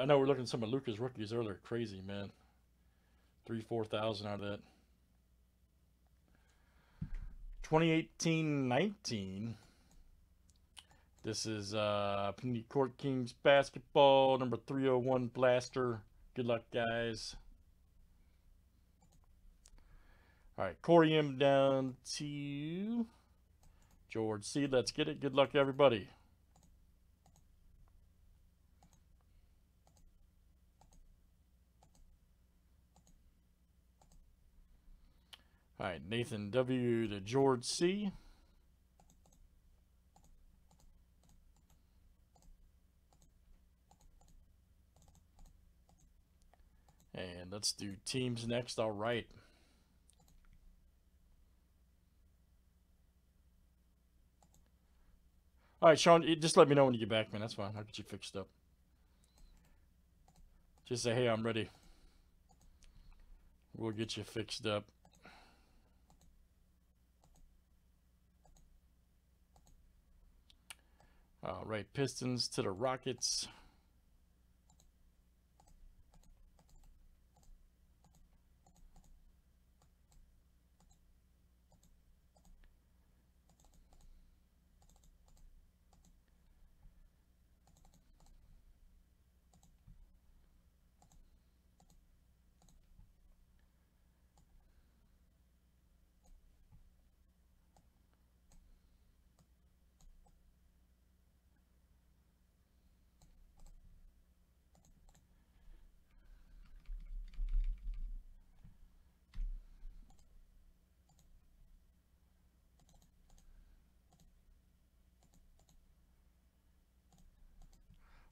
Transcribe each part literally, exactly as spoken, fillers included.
I know we're looking at some of Luka's rookies earlier. Crazy, man. Three, four thousand out of that. twenty eighteen nineteen. This is uh, Panini Court Kings basketball, number three oh one blaster. Good luck, guys. All right, Corey M down to George C. Let's get it. Good luck, everybody. All right, Nathan W to George C. And let's do teams next. All right. All right, Sean, just let me know when you get back, man. That's fine. I'll get you fixed up. Just say, hey, I'm ready. We'll get you fixed up. All right, Pistons to the Rockets.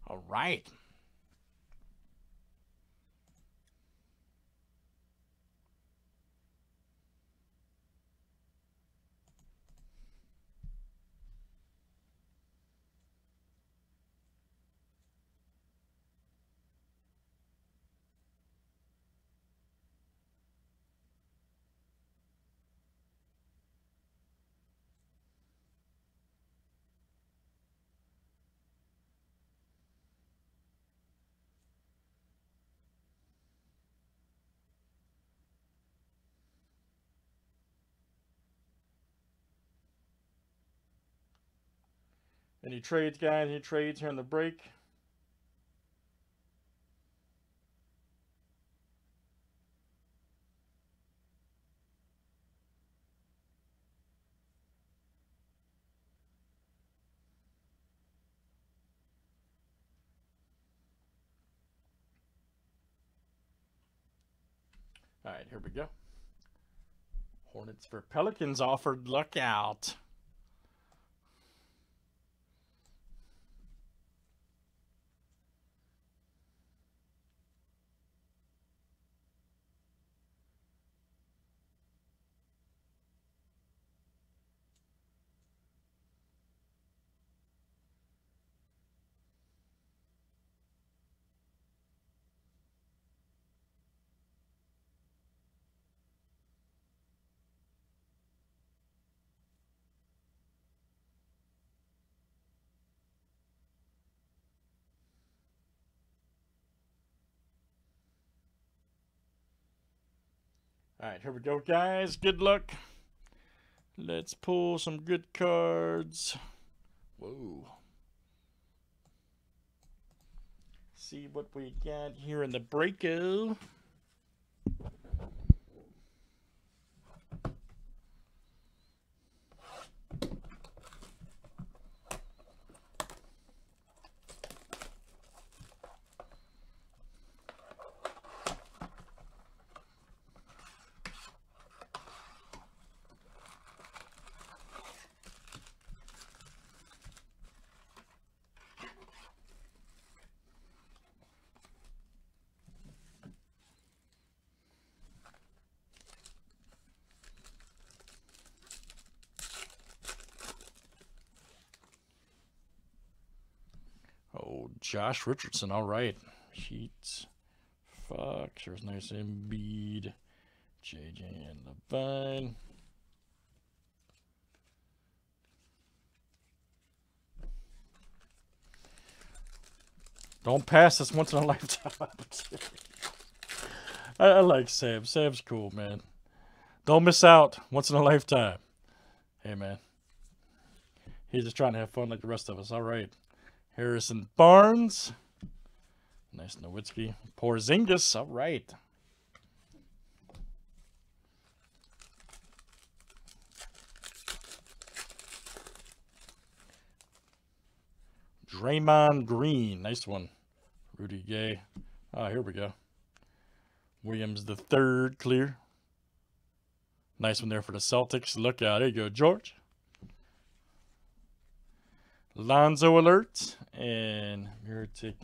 All right. Any trades, guys? Any trades here in the break? All right, here we go. Hornets for Pelicans offered. Luck out. All right, here we go, guys. Good luck. Let's pull some good cards. Whoa. See what we got here in the breako. Josh Richardson, all right. Sheets, Fox, there's nice Embiid, J J and Levine. Don't pass this once in a lifetime opportunity. I, I like Sam. Sam's cool, man. Don't miss out. Once in a lifetime. Hey, man. He's just trying to have fun like the rest of us. All right. Harrison Barnes. Nice Nowitzki. Porzingis. All right. Draymond Green. Nice one. Rudy Gay. Ah, here we go. Williams the third clear. Nice one there for the Celtics. Look out. There you go, George. Lonzo alert. And Mirotic.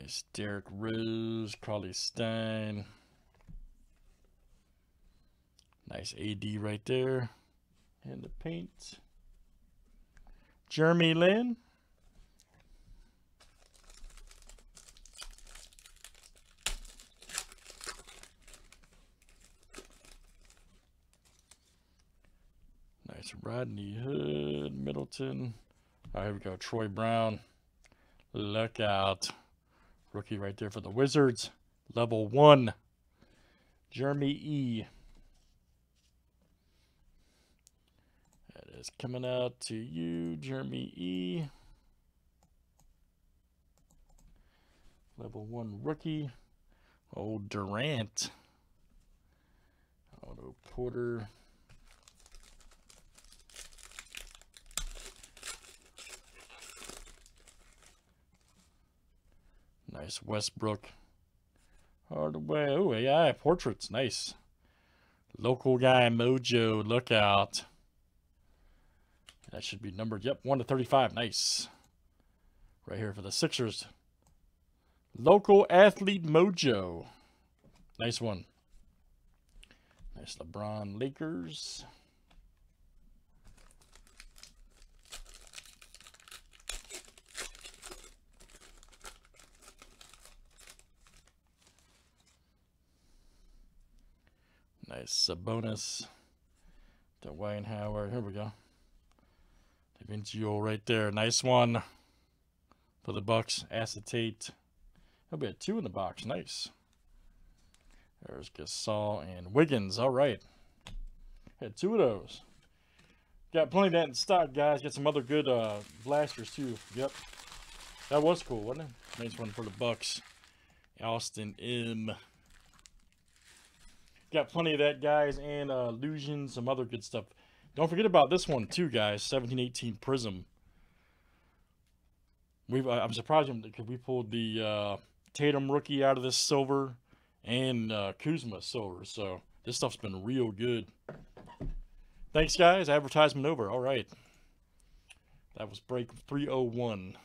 Nice. Derek Rose. Probably Stein. Nice A D right there. And the paint. Jeremy Lin. Nice Rodney Hood. Middleton. All right, here we go. Troy Brown. Look out. Rookie right there for the Wizards. Level one. Jeremy E. It's coming out to you, Jeremy E. Level one rookie. Oh, Durant. Otto Porter. Nice Westbrook. Hardaway. Oh, A I portraits. Nice. Local guy Mojo. Look out. That should be numbered. Yep, one to thirty-five. Nice. Right here for the Sixers. Local athlete Mojo. Nice one. Nice LeBron Lakers. Nice Sabonis. The Weinhauer. Here we go. Da Vinciol right there. Nice one for the Bucks. Acetate. That'll be a two in the box. Nice. There's Gasol and Wiggins. All right. Had two of those. Got plenty of that in stock, guys. Got some other good uh, blasters, too. Yep. That was cool, wasn't it? Nice one for the Bucks. Austin M. Got plenty of that, guys. And uh, Illusion. Some other good stuff. Don't forget about this one, too, guys. seventeen eighteen Prism. We've, I'm surprised because we pulled the uh, Tatum rookie out of this silver and uh, Kuzma silver. So this stuff's been real good. Thanks, guys. Advertisement over. All right. That was break three oh one.